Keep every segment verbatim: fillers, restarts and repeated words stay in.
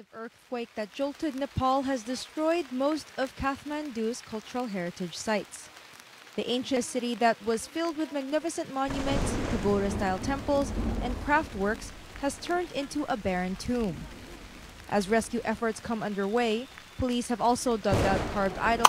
massive earthquake that jolted Nepal has destroyed most of Kathmandu's cultural heritage sites. The ancient city that was filled with magnificent monuments, pagoda-style temples, and craftworks has turned into a barren tomb. As rescue efforts come underway, police have also dug out carved idols.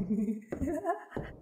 Yeah.